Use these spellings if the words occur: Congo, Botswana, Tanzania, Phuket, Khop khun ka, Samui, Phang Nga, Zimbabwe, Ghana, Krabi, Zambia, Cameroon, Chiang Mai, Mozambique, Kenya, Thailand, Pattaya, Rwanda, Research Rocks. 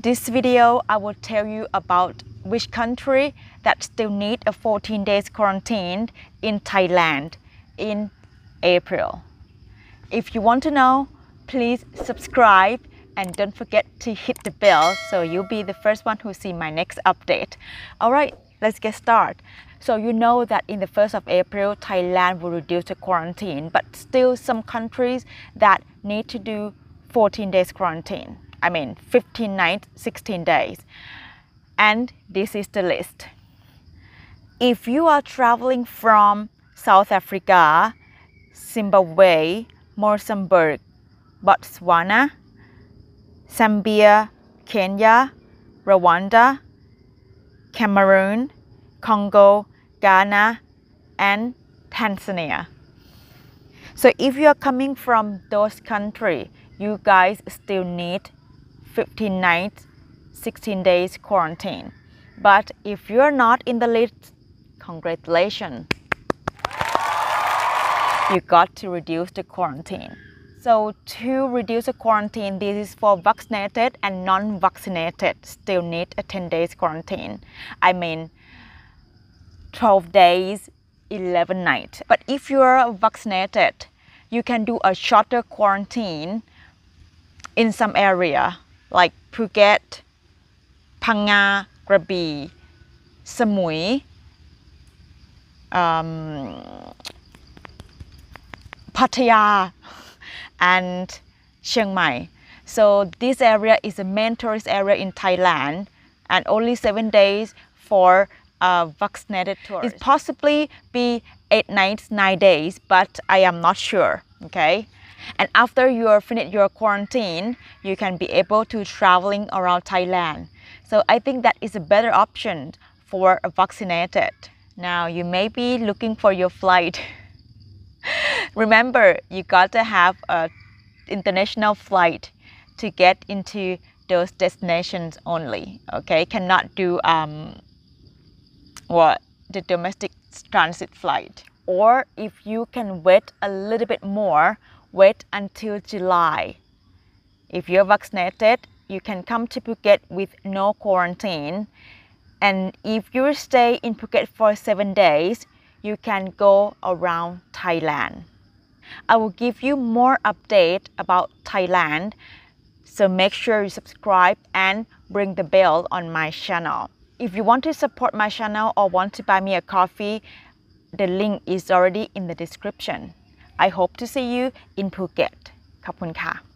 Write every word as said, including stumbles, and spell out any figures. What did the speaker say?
this video, I will tell you about which country that still need a fourteen days quarantine in Thailand in April. If you want to know, please subscribe and don't forget to hit the bell so you'll be the first one who see my next update. All right, let's get started. So you know that in the first of April, Thailand will reduce the quarantine, but still some countries that need to do fourteen days quarantine. I mean, fifteen nights, sixteen days. And this is the list. If you are traveling from South Africa, Zimbabwe, Mozambique, Botswana, Zambia, Kenya, Rwanda, Cameroon, Congo, Ghana, and Tanzania. So if you are coming from those countries, you guys still need fifteen nights, sixteen days quarantine. But if you're not in the list, congratulations. You got to reduce the quarantine. So to reduce the quarantine, this is for vaccinated and non-vaccinated still need a ten days quarantine. I mean twelve days, eleven nights. But if you are vaccinated, you can do a shorter quarantine in some area like Phuket, Phang Nga, Krabi, Samui, um, Pattaya, and Chiang Mai. So this area is a main tourist area in Thailand, and only seven days for uh, vaccinated tourists. It possibly be eight nights, nine days, but I am not sure. Okay, and after you are finished your quarantine, you can be able to traveling around Thailand. So I think that is a better option for a vaccinated. Now you may be looking for your flight. Remember, you got to have an international flight to get into those destinations only, okay? Cannot do um, what the domestic transit flight. Or if you can wait a little bit more, wait until July. If you're vaccinated, you can come to Phuket with no quarantine. And if you stay in Phuket for seven days, you can go around Thailand. I will give you more update about Thailand, so make sure you subscribe and ring the bell on my channel. If you want to support my channel or want to buy me a coffee, the link is already in the description. I hope to see you in Phuket. Khop khun ka.